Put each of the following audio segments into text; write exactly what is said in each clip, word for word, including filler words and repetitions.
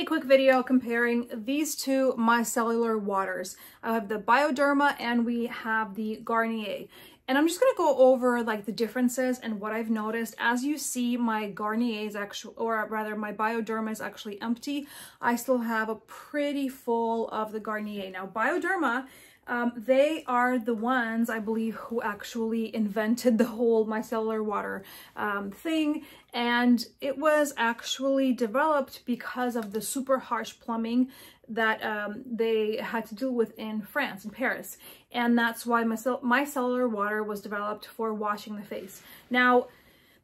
a quick video comparing these two micellar waters. I have the Bioderma and we have the Garnier. And I'm just going to go over like the differences and what I've noticed. As you see, my Garnier is actually, or rather my Bioderma is actually empty. I still have a pretty full of the Garnier. Now Bioderma, um, they are the ones I believe who actually invented the whole micellar water um, thing. And it was actually developed because of the super harsh plumbing that um, they had to deal with in France, in Paris. And that's why micellar water was developed for washing the face. Now,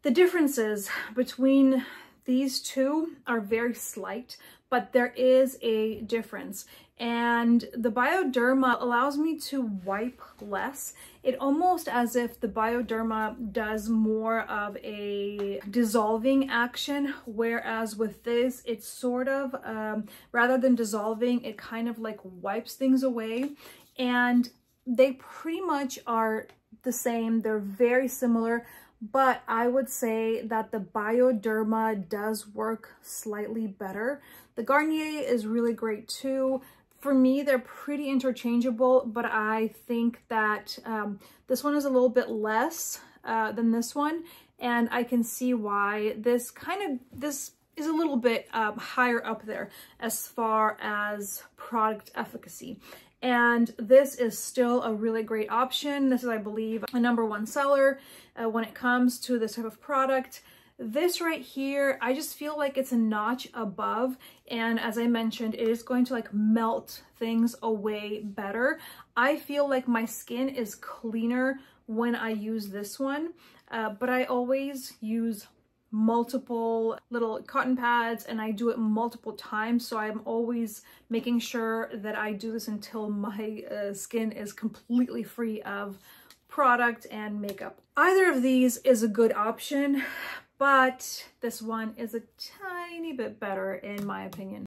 the differences between these two are very slight, but there is a difference. And the Bioderma allows me to wipe less. It almost as if the Bioderma does more of a dissolving action, whereas with this, it's sort of, um, rather than dissolving, it kind of like wipes things away. And they pretty much are the same. They're very similar. But I would say that the Bioderma does work slightly better. The Garnier is really great too. For me, they're pretty interchangeable, but I think that um, this one is a little bit less uh, than this one. And I can see why this kind of, this is a little bit uh, higher up there as far as product efficacy. And this is still a really great option. This is, I believe, a number one seller uh, when it comes to this type of product. This right here, I just feel like it's a notch above. And as I mentioned, it is going to like melt things away better. I feel like my skin is cleaner when I use this one, uh, but I always use multiple little cotton pads and I do it multiple times, so I'm always making sure that I do this until my uh, skin is completely free of product and makeup. Either of these is a good option, but this one is a tiny bit better in my opinion.